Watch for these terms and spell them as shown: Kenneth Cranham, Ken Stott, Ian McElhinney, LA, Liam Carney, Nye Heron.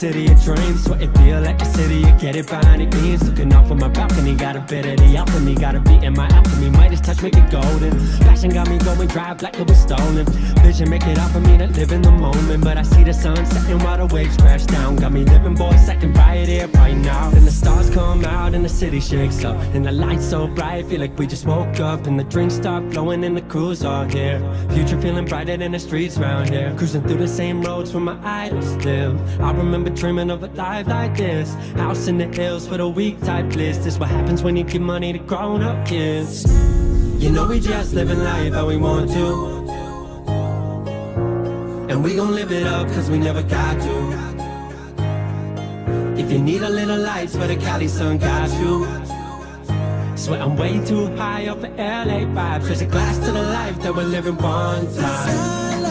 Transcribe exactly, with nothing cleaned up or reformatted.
city of dreams, what it feel like a city, you get it by any means. Looking off from my balcony, got a bit of the alchemy, got a beat in my alchemy, might as touch, make it golden. Passion got me going dry, black it was stolen. Vision make it off of me to live in the moment, but I see the sun setting while the waves crash down. Got me living, boy, second by it here right now. Then the stars come out and the city shakes up, and the lights so bright, feel like we just woke up. And the drinks start flowing and the crew's all here. Future feeling brighter than the streets round here. Cruising through the same roads where my idols live. I remember dreaming of a life like this. House in the hills for the weak type list. This what happens when you give money to grown up kids. You know we just living life how we want to, and we gon' live it up cause we never got to. If you need a little light, swear the Cali sun got you. Swear I'm way too high up for L A vibes. There's a glass to the life that we're living one time.